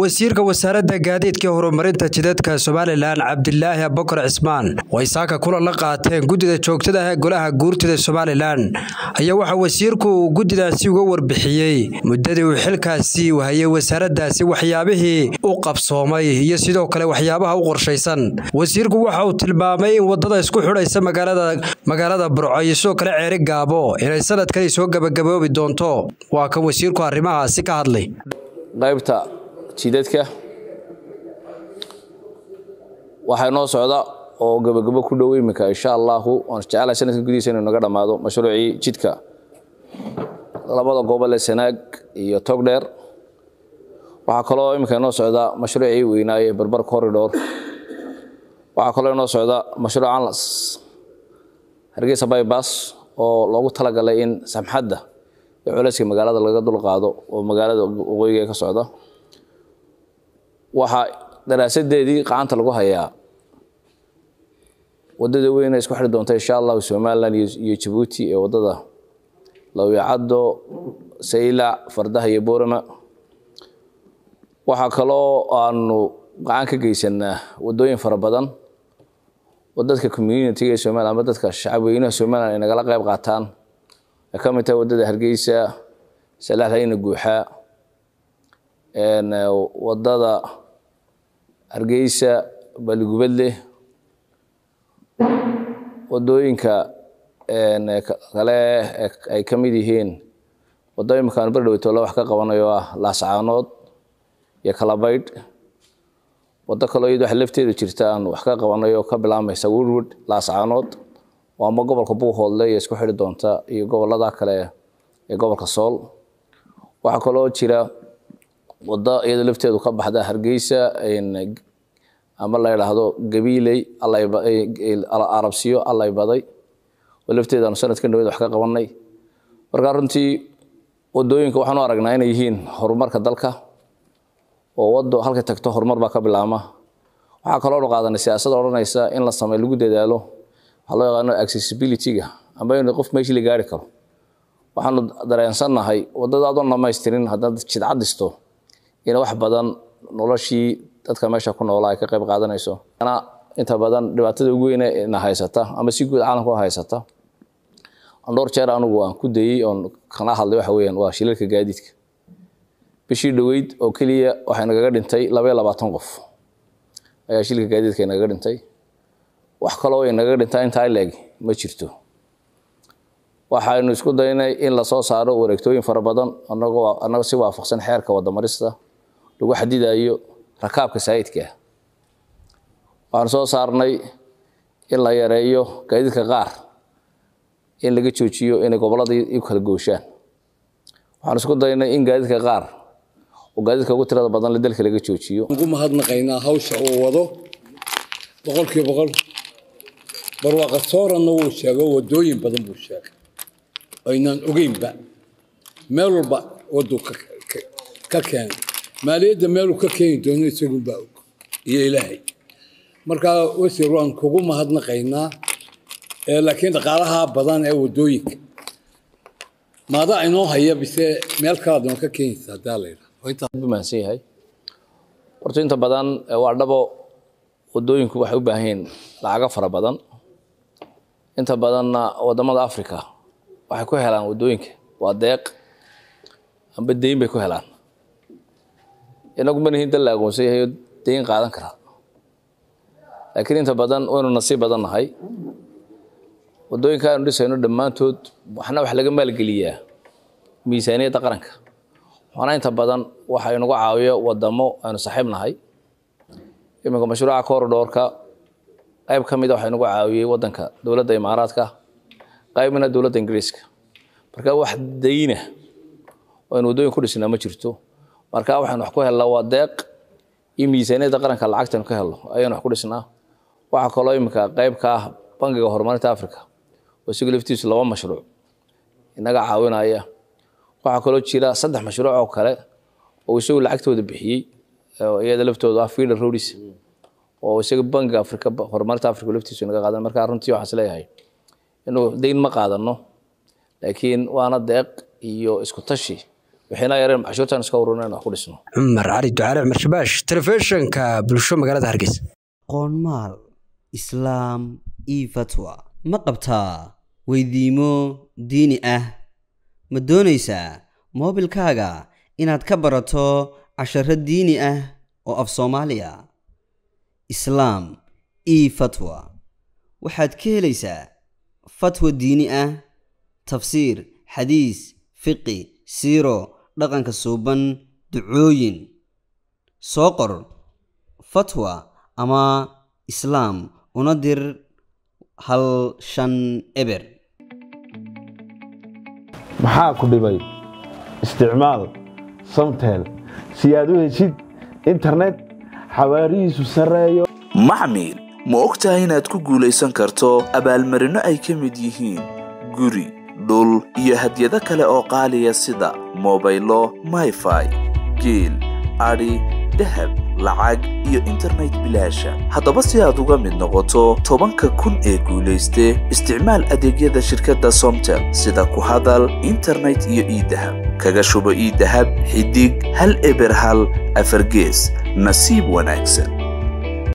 وزير وزارة قاديد كهرمرينتا جدادكا سوماليلاند cabdilaahi abokor cismaan ويساكا كولا لقاتين gudida joogtadaha golaha guurtida Soomaaliland ayaa waxa wasiirku uu gudidaasi uga warbixiyay muddada uu xilkaasi waayay wasaaraddaasi waxyaabihii uu qabsoomay iyo sidoo kale waxyaabaha uu qorsheysan wasiirku waxa uu tilmaamay in wadada isku xidhaysa magaalada Burcayso kala ceeri gaabo inay sanadkan soo gabagaboobi doonto waa ka wasiirku arrimahaasi ka hadlay qaybta jidadka waxay noo socdaa oo gabagabo ku dhaweey maka insha Allah oo jecelahay sanadka gudihiisa inuu naga dhamaado mashruuci jidka labada gobol ee Sanaag iyo Togdheer waxa kale oo imika noo socdaa mashruuci weynaaye Barbar Corridor waxa kale oo noo socdaa mashruucan Hargeysa bypass oo loogu talagalay in samxadda iyo culayska magaalada laga dul qaado oo magaalada waqooyiga ka socda waxa daraasadeedii qaanta lagu hayaa wadada weyn ay isku xidhi doonto insha Allah Soomaaliland iyo Djibouti ee wadada Lawiicado Sayla Fardaha iyo Boorama waxa kale oo aanu qaan ka geysanaa wadooyin fara badan wadadka community-ga Soomaaliland ama dadka shacabweynaha Soomaaliland ay naga la qayb qaataan ee ka mid ah wadada Hargeysa Salaaxayna Guuxa wadada Hargeysa Balgubadle wadooyinka kale ay ka mid yihiin wadooyinka aan bar dhaweyto la wax ka qabanayo ah Laascaanood iyo Kalabayd wada kale oo wax lafteedu jirta aan wax ka qabanayo ka bilaabmaysa Woodwood Laascaanood waa ma gobolka Buuhoodle iyo isku xidhi doonta iyo gobolada kale ee gobolka Sool waxa kale oo jira wada ay lafteedu ka baxda Hargeysa ama la yiraahdo gabiilay Arabsiyo allay baday walafteedan sanadkan dhaweyd wax ka qabanay marka runtii wadooyinka waxaan u aragnaa inay yihiin horumarka dalka oo wado halka tagto horumar ba ka bilaama waxa kale oo qaadanay siyaasadda oranaysa in la sameeyo lagu dadaalo waxa loo yaqaan accessibility-ga ama in qof meeshii la gaari karo waxaan dareensanahay wadada aad dhamaystirin haddaad jidcadisto in wax badan noloshii dadka meesha ku nool ay ka qayb qaadanayso ana inta badan dhibaatada ugu weyn ee nahaysata ama si guud caalamku haysata aan dhowr jeer anigu aan ku dayay oo kana hadlay waxa weeyaan waa shilalka gaadiidka bishii dhaweyd oo kaliya waxa naga dhintay 22 qof ayaa shilalka gaadiidka naga dhintay wax kale oo naga dhintay inta ay leeg ma jirto waxaanu isku daynay in la soo saaro wareegtooyin fara badan anagoo si waafaqsan xeerarka wadamarista lagu xadidayo rakaabka saayidka waxaan soo saarnay in la yareeyo gaadiidka qaar in laga joojiyo in gobolada ay kala gooshaan waxaan isku daynay in gaadiidka qaar oo gaadiidka ugu tirada badan la dalka laga joojiyo ugu mahadnaqaynaa hawsha uu wado 100% barwaaqo sooranna uu sheego wadooyin badan buu sheegay aynaan ogeynba meel walba wado ka keenay ماليد مالو كاكين دوني سيقول باوك يا إلهي مركا وسيروان كوما هاد نقينا لكن قالها بدان أو دويك ماذا عنو هي بس مالكا دون كاكين سادالي وأنت بما سي هاي ورتو أنت بدان وعدبو ودويك وحب هين لعقفر بدان أنت بدان ودمد أفريقيا وحكو هلان ودويك وديق أم بدين بكو هلان inagu ma nihiin dalaga oo sayahay deyn qaadan kara laakiin inta badan oo nasiib badan ahay wadooyinka aan dhisayno dhamaantood waxna wax laga maal galiyaa miisaaniyada qaranka waxana inta badan waxa ay nagu caawiyo wadamo aan saaxiibnahay iminka mashruuca korodhoorka qayb kamid ah waxa nagu caawiyay wadanka dawladda Imaaraadka qaybna dawladda Ingiriiska marka wax deyna oo aan wadooyin ku dhisnaa ma jirto marka waxaan wax ku helnaa waa deeq iyo miisaaniyada qaranka lacagtan ka helno ayaan wax ku dhisnaa waxa kale oo imika qayb ka ah bangiga horumarinta Afrika oo si galiftiisu laba mashruuc inaga caawinaya waxa kale oo jira saddex mashruuc oo kale oo isoo lacagtooda bixiyay iyada laftooda Afrika Roads oo isaga bangiga Afrika horumarinta Afrika laftiisu inaga qaadan marka runtii waxaan leeyahay inuu deyn ma qaadano laakiin waana deeq iyo isku tashi وحنا يرين عشرة نسكورونا نأخذ اسمه عمر عري الدعاء عمر شباش تلفزيون كبلشوا مقالات هرقيس قنمال إسلام إي فتوى مقبتها ويديمو ديني مدونيسا موبيل كاغا إناد كبرتو عشرة ديني وأف صوماليا إسلام إي فتوى وحد كيليسا فتوى ديني تفسير حديث فقه سيرو لغن كسوبان دعوين سوقر فتوى أما إسلام وندر هل شن إبر محاكو دبي استعمال صمتهل سيادوه شد انترنت حواريس وسرايو محمد موقتها هنا تكو قوليسان كارتو أبالمرنا أي كمديهين قري دول يهديدا كلا أوقاليا سيدا موبايلو ماي فاي جيل عري دهب لعاق iyo internet bilaasha haddaba si aad uga mid noqoto 10,000 ee guuleystay isticmaal adeegyada shirkadda Somtel sida ku hadal internet iyo idahab kaga shubo idahab xidig hal eber hal afar gees nasiib wanaagsan